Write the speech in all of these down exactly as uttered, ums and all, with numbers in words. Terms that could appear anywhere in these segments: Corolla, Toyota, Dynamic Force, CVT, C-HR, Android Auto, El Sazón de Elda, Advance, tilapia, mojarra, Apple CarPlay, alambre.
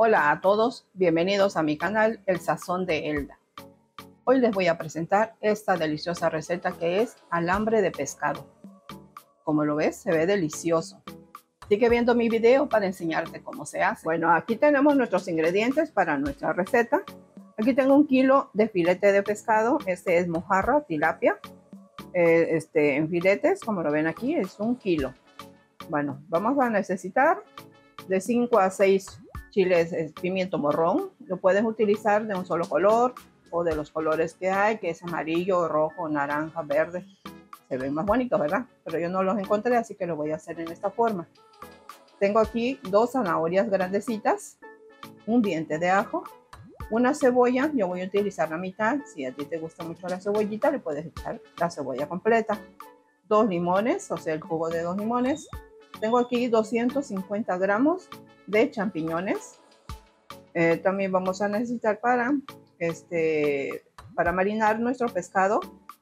Hola a todos, bienvenidos a mi canal El Sazón de Elda. Hoy les voy a presentar esta deliciosa receta que es alambre de pescado. Como lo ves, se ve delicioso. Sigue viendo mi video para enseñarte cómo se hace. Bueno, aquí tenemos nuestros ingredientes para nuestra receta. Aquí tengo un kilo de filete de pescado. Este es mojarra, tilapia. Eh, este, en filetes, como lo ven aquí, es un kilo. Bueno, vamos a necesitar de cinco a seis chiles, es pimiento morrón. Lo puedes utilizar de un solo color o de los colores que hay, que es amarillo, rojo, naranja, verde. Se ven más bonitos, ¿verdad? Pero yo no los encontré, así que lo voy a hacer en esta forma. Tengo aquí dos zanahorias grandecitas, un diente de ajo, una cebolla. Yo voy a utilizar la mitad. Si a ti te gusta mucho la cebollita, le puedes echar la cebolla completa. Dos limones, o sea, el jugo de dos limones. Tengo aquí doscientos cincuenta gramos de champiñones. Eh, también vamos a necesitar para, este, para marinar nuestro pescado.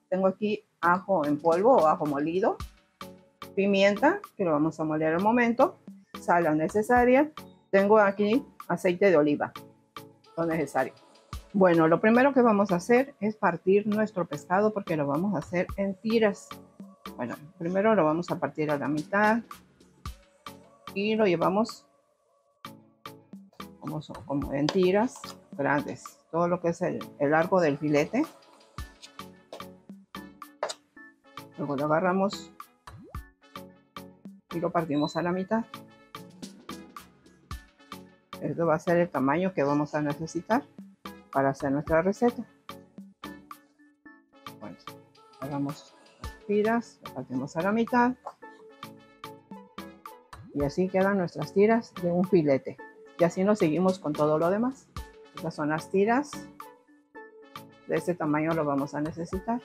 Tengo aquí ajo en polvo o ajo molido, pimienta, que lo vamos a moler al momento, sal necesaria. Tengo aquí aceite de oliva, lo necesario. Bueno, lo primero que vamos a hacer es partir nuestro pescado porque lo vamos a hacer en tiras. Bueno, primero lo vamos a partir a la mitad y lo llevamos como, como en tiras grandes, todo lo que es el, el largo del filete. Luego lo agarramos y lo partimos a la mitad. Esto va a ser el tamaño que vamos a necesitar para hacer nuestra receta. Bueno, agarramos las tiras, lo partimos a la mitad. Y así quedan nuestras tiras de un filete. Y así nos seguimos con todo lo demás. Estas son las tiras. De este tamaño lo vamos a necesitar.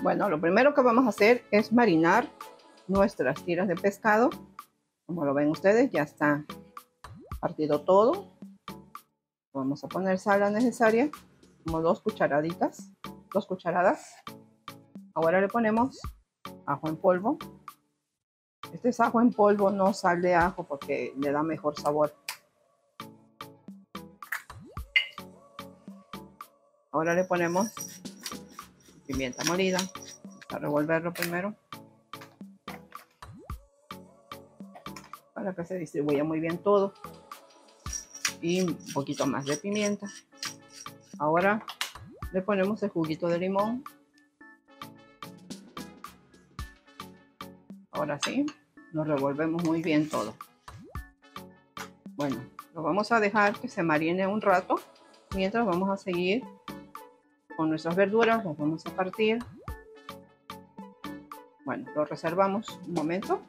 Bueno, lo primero que vamos a hacer es marinar nuestras tiras de pescado. Como lo ven ustedes, ya está partido todo. Vamos a poner sal la necesaria, como dos cucharaditas, dos cucharadas. Ahora le ponemos ajo en polvo. Este es ajo en polvo, no sal de ajo, porque le da mejor sabor. Ahora le ponemos pimienta molida, para revolverlo primero, para que se distribuya muy bien todo, y un poquito más de pimienta. Ahora le ponemos el juguito de limón. Ahora sí, lo revolvemos muy bien todo. Bueno, lo vamos a dejar que se marine un rato, mientras vamos a seguir con nuestras verduras. Las vamos a partir. Bueno, lo reservamos un momento.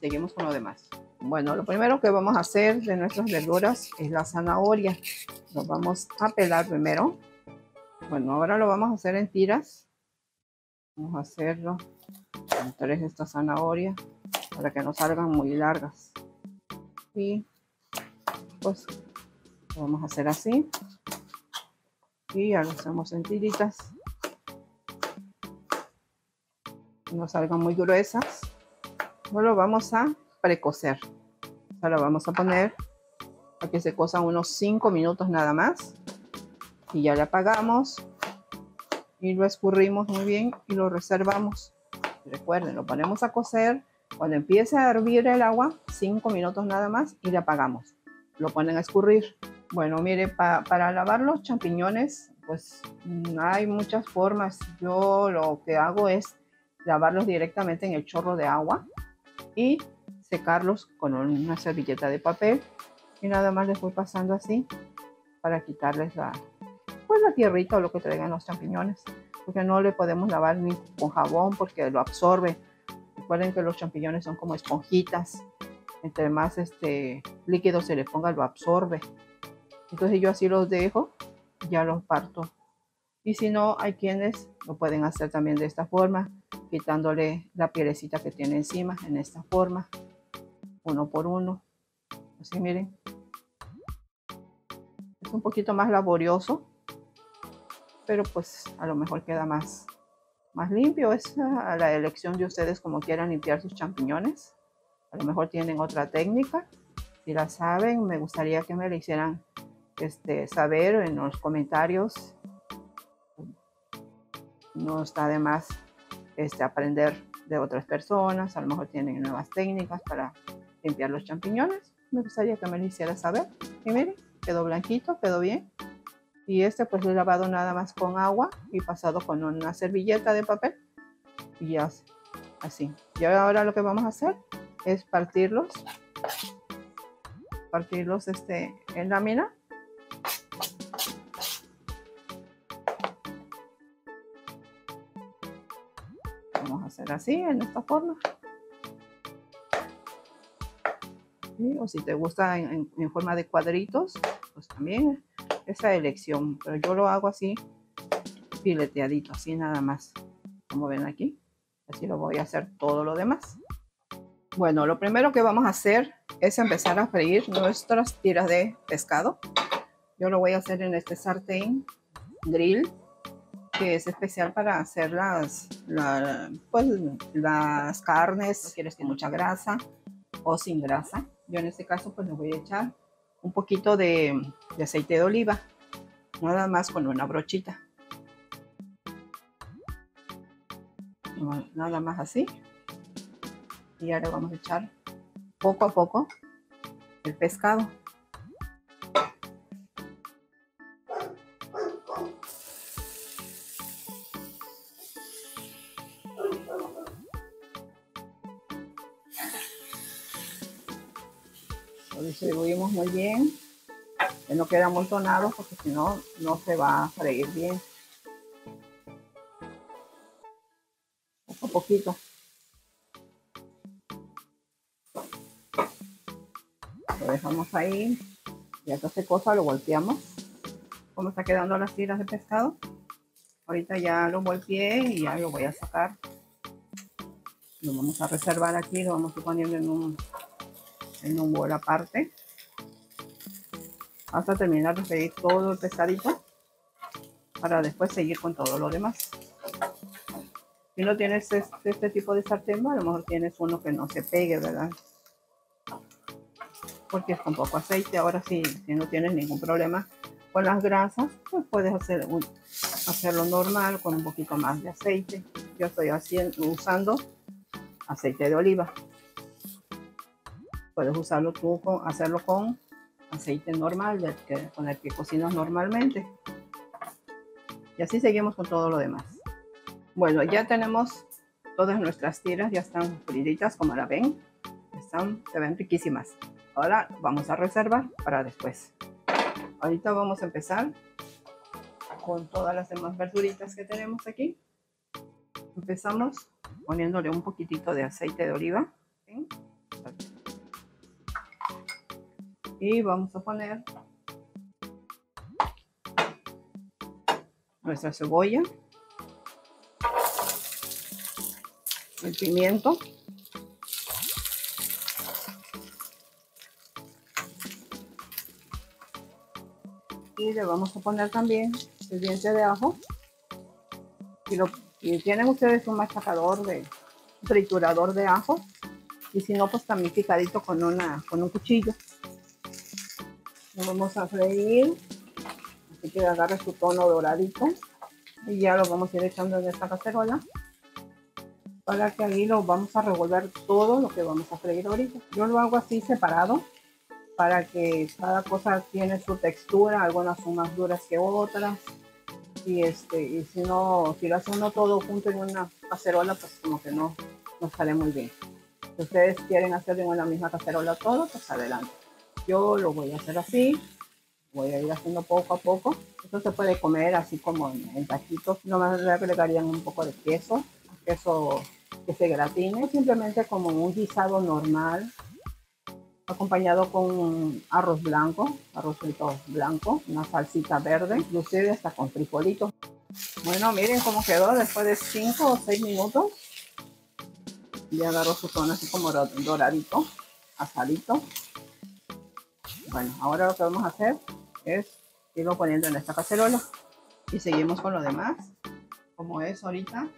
Seguimos con lo demás. Bueno, lo primero que vamos a hacer de nuestras verduras es la zanahoria. Lo vamos a pelar primero. Bueno, ahora lo vamos a hacer en tiras. Vamos a hacerlo con tres de estas zanahorias para que no salgan muy largas. Y pues lo vamos a hacer así. Y ya lo hacemos en tiritas, no salgan muy gruesas. No lo vamos a precocer, o sea, lo vamos a poner a que se cozan unos cinco minutos nada más. Y ya le apagamos y lo escurrimos muy bien y lo reservamos. Recuerden, lo ponemos a cocer cuando empiece a hervir el agua, cinco minutos nada más, y le apagamos. Lo ponen a escurrir. Bueno, mire, pa, para lavar los champiñones, pues hay muchas formas. Yo lo que hago es lavarlos directamente en el chorro de agua y secarlos con una servilleta de papel. Y nada más les voy pasando así para quitarles la, pues, la tierrita o lo que traigan los champiñones. Porque no le podemos lavar ni con jabón porque lo absorbe. Recuerden que los champiñones son como esponjitas. Entre más este, líquido se le ponga, lo absorbe. Entonces yo así los dejo, ya los parto. Y si no, hay quienes lo pueden hacer también de esta forma, quitándole la pielecita que tiene encima, en esta forma, uno por uno. Así miren. Es un poquito más laborioso, pero pues a lo mejor queda más, más limpio. Es a la elección de ustedes como quieran limpiar sus champiñones. A lo mejor tienen otra técnica. si la saben, me gustaría que me la hicieran este, saber en los comentarios. No está de más este, aprender de otras personas, a lo mejor tienen nuevas técnicas para limpiar los champiñones. Me gustaría que me lo hiciera saber. Y miren, quedó blanquito, quedó bien. Y este pues lo he lavado nada más con agua y pasado con una servilleta de papel. Y ya así. Y ahora lo que vamos a hacer es partirlos. Partirlos este, en lámina. Vamos a hacer así, en esta forma. ¿Sí? O si te gusta en, en, en forma de cuadritos, pues también esa elección, pero yo lo hago así fileteadito, así nada más, como ven aquí. Así lo voy a hacer todo lo demás. Bueno, lo primero que vamos a hacer es empezar a freír nuestras tiras de pescado. Yo lo voy a hacer en este sartén grill, que es especial para hacer las, la, pues, las carnes, si quieres que mucha grasa o sin grasa. Yo en este caso pues le voy a echar un poquito de, de aceite de oliva, nada más con una brochita, nada más así. Y ahora vamos a echar poco a poco el pescado. Lo distribuimos muy bien, que no quede amontonado porque si no, no se va a freír bien. Poco a poquito. Lo dejamos ahí, ya que se cosa, lo volteamos. Como está quedando las tiras de pescado, ahorita ya lo volteé y ya lo voy a sacar. Lo vamos a reservar aquí, lo vamos a poner en un... en un bol aparte hasta terminar de freír todo el pescadito para después seguir con todo lo demás. Si no tienes este, este tipo de sartén, a lo mejor tienes uno que no se pegue, ¿verdad? Porque es con poco aceite. Ahora sí, si no tienes ningún problema con las grasas, pues puedes hacer un, hacerlo normal con un poquito más de aceite. Yo estoy haciendo, usando aceite de oliva. Puedes usarlo tú, con, hacerlo con aceite normal, de, que, con el que cocinas normalmente. Y así seguimos con todo lo demás. Bueno, ya tenemos todas nuestras tiras, ya están fritas, como la ven. Están, se ven riquísimas. Ahora vamos a reservar para después. Ahorita vamos a empezar con todas las demás verduritas que tenemos aquí. Empezamos poniéndole un poquitito de aceite de oliva. ¿Sí? Y vamos a poner nuestra cebolla, el pimiento, y le vamos a poner también el diente de ajo. Si, lo, si tienen ustedes un machacador, de un triturador de ajo, y si no, pues también picadito con, una, con un cuchillo. Lo vamos a freír, así que agarre su tono doradito, y ya lo vamos a ir echando en esta cacerola, para que ahí lo vamos a revolver todo lo que vamos a freír ahorita. Yo lo hago así separado, para que cada cosa tiene su textura, algunas son más duras que otras, y, este, y si no, si lo hace uno todo junto en una cacerola, pues como que no, no sale muy bien. Si ustedes quieren hacer en una misma cacerola todo, pues adelante. Yo lo voy a hacer así, voy a ir haciendo poco a poco. Esto se puede comer así como en, en taquitos, nomás le agregarían un poco de queso, queso que se gratine, simplemente como un guisado normal, acompañado con arroz blanco, arroz frito blanco, una salsita verde, inclusive hasta con frijolitos. Bueno, miren cómo quedó después de cinco o seis minutos. Ya agarró su tono así como doradito, asadito. Bueno, ahora lo que vamos a hacer es irlo poniendo en esta cacerola y seguimos con lo demás, como es ahorita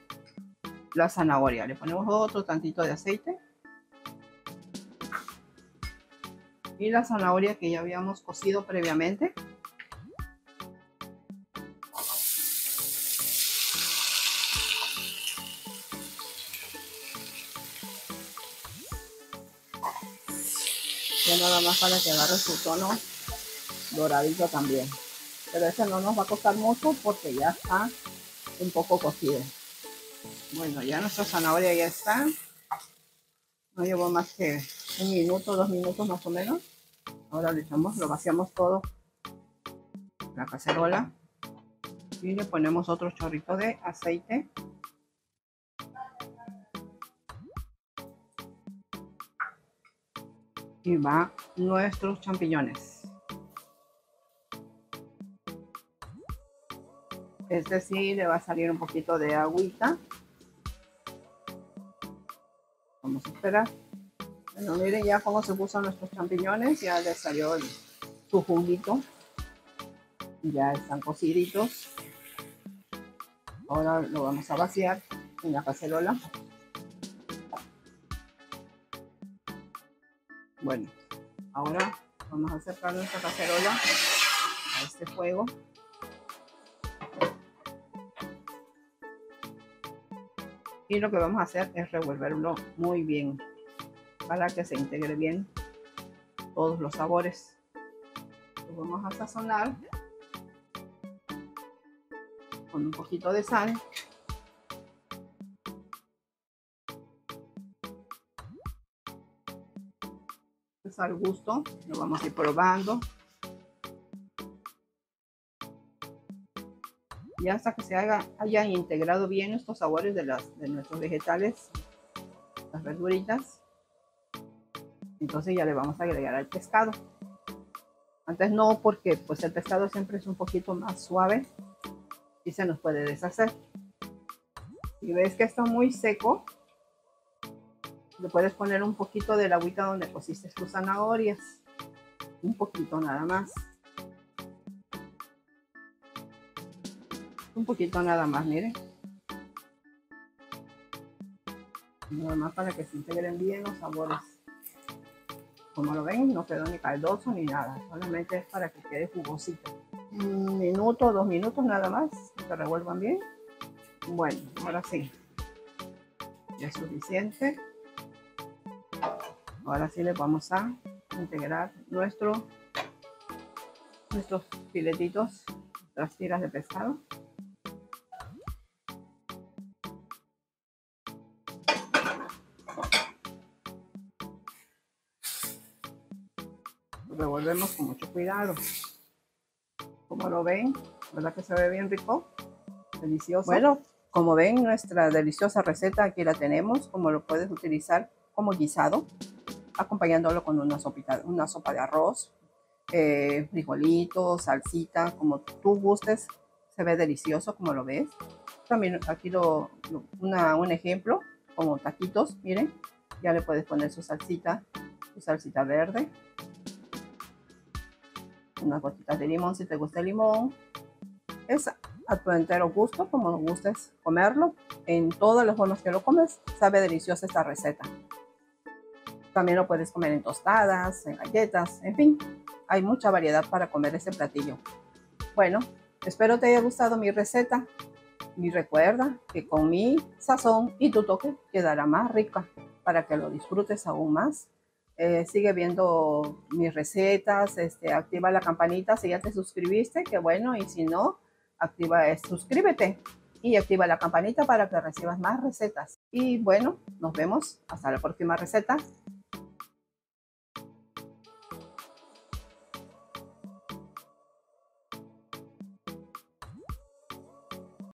la zanahoria. Le ponemos otro tantito de aceite y la zanahoria que ya habíamos cocido previamente. Ya nada más para que agarre su tono doradito también. Pero este no nos va a costar mucho porque ya está un poco cocido. Bueno, ya nuestra zanahoria ya está. No llevó más que un minuto, dos minutos más o menos. Ahora le echamos, lo vaciamos todo en la cacerola y le ponemos otro chorrito de aceite. Y va nuestros champiñones. Este sí le va a salir un poquito de agüita. Vamos a esperar. Bueno, miren ya cómo se puso nuestros champiñones. Ya les salió el, su juguito. Ya están cociditos. Ahora lo vamos a vaciar en la cacerola. Bueno, ahora vamos a acercar nuestra cacerola a este fuego. Y lo que vamos a hacer es revolverlo muy bien para que se integre bien todos los sabores. Lo vamos a sazonar con un poquito de sal. Al gusto, lo vamos a ir probando y hasta que se haga, hayan integrado bien estos sabores de, las, de nuestros vegetales, las verduritas. Entonces ya le vamos a agregar al pescado. Antes no, porque pues el pescado siempre es un poquito más suave y se nos puede deshacer. Si ves que está muy seco, le puedes poner un poquito del agüita donde cociste tus zanahorias. Un poquito nada más. Un poquito nada más, miren. Nada más para que se integren bien los sabores. Como lo ven, no quedó ni caldoso ni nada. Solamente es para que quede jugosito. Un minuto, dos minutos nada más. Que revuelvan bien. Bueno, ahora sí. Ya es suficiente. Ahora sí le vamos a integrar nuestro, nuestros filetitos, nuestras tiras de pescado. Lo revolvemos con mucho cuidado. Como lo ven, ¿verdad que se ve bien rico? Delicioso. Bueno, como ven, nuestra deliciosa receta aquí la tenemos, como lo puedes utilizar como guisado, acompañándolo con una sopita, una sopa de arroz, eh, frijolitos, salsita, como tú gustes. Se ve delicioso, como lo ves. También aquí lo, lo, una, un ejemplo, como taquitos, miren, ya le puedes poner su salsita, su salsita verde, unas gotitas de limón si te gusta el limón. Es a tu entero gusto, como gustes comerlo, en todas las formas que lo comes. Sabe deliciosa esta receta. También lo puedes comer en tostadas, en galletas, en fin. Hay mucha variedad para comer este platillo. Bueno, espero te haya gustado mi receta. Y recuerda que con mi sazón y tu toque quedará más rica para que lo disfrutes aún más. Eh, sigue viendo mis recetas, este, activa la campanita si ya te suscribiste, que bueno. Y si no, activa, eh, suscríbete y activa la campanita para que recibas más recetas. Y bueno, nos vemos hasta la próxima receta.